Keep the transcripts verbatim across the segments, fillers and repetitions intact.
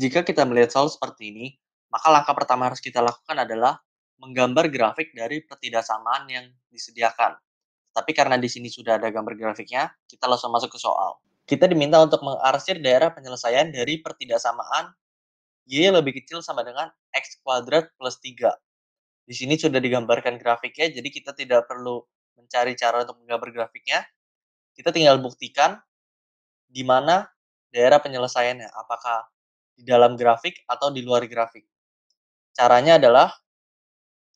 Jika kita melihat soal seperti ini, maka langkah pertama harus kita lakukan adalah menggambar grafik dari pertidaksamaan yang disediakan. Tapi karena di sini sudah ada gambar grafiknya, kita langsung masuk ke soal. Kita diminta untuk mengarsir daerah penyelesaian dari pertidaksamaan Y lebih kecil sama dengan X kuadrat plus tiga. Di sini sudah digambarkan grafiknya, jadi kita tidak perlu mencari cara untuk menggambar grafiknya. Kita tinggal buktikan di mana daerah penyelesaiannya, apakah di dalam grafik atau di luar grafik. Caranya adalah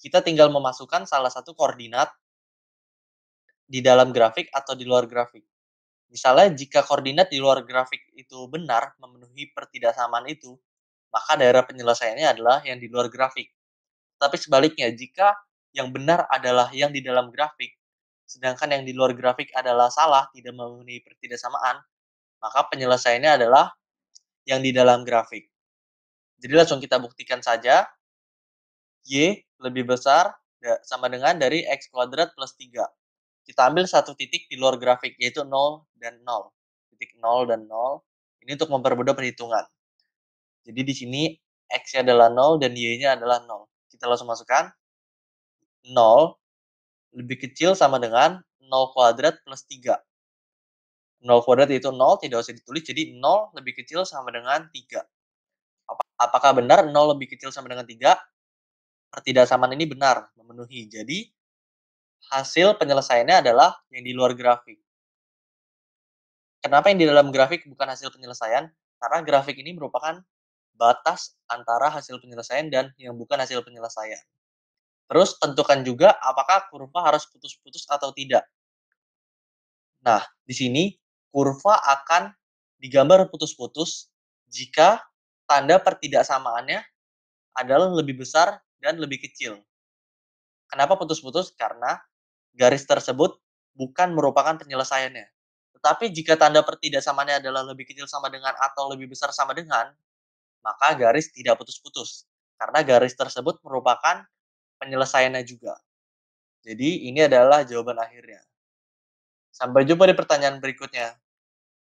kita tinggal memasukkan salah satu koordinat di dalam grafik atau di luar grafik. Misalnya jika koordinat di luar grafik itu benar, memenuhi pertidaksamaan itu, maka daerah penyelesaiannya adalah yang di luar grafik. Tapi sebaliknya, jika yang benar adalah yang di dalam grafik, sedangkan yang di luar grafik adalah salah, tidak memenuhi pertidaksamaan, maka penyelesaiannya adalah yang di dalam grafik. Jadi langsung kita buktikan saja, Y lebih besar sama dengan dari X kuadrat plus tiga. Kita ambil satu titik di luar grafik, yaitu nol dan nol. Titik nol dan nol, ini untuk mempermudah perhitungan. Jadi di sini X-nya adalah nol dan Y-nya adalah nol. Kita langsung masukkan nol lebih kecil sama dengan nol kuadrat plus tiga. nol kuadrat itu nol, tidak usah ditulis, jadi nol lebih kecil sama dengan tiga. Apakah benar nol lebih kecil sama dengan tiga? Pertidaksamaan ini benar, memenuhi. Jadi, hasil penyelesaiannya adalah yang di luar grafik. Kenapa yang di dalam grafik bukan hasil penyelesaian? Karena grafik ini merupakan batas antara hasil penyelesaian dan yang bukan hasil penyelesaian. Terus tentukan juga apakah kurva harus putus-putus atau tidak. Nah, di sini kurva akan digambar putus-putus jika tanda pertidaksamaannya adalah lebih besar dan lebih kecil. Kenapa putus-putus? Karena garis tersebut bukan merupakan penyelesaiannya. Tetapi jika tanda pertidaksamaannya adalah lebih kecil sama dengan atau lebih besar sama dengan, maka garis tidak putus-putus. Karena garis tersebut merupakan penyelesaiannya juga. Jadi ini adalah jawaban akhirnya. Sampai jumpa di pertanyaan berikutnya.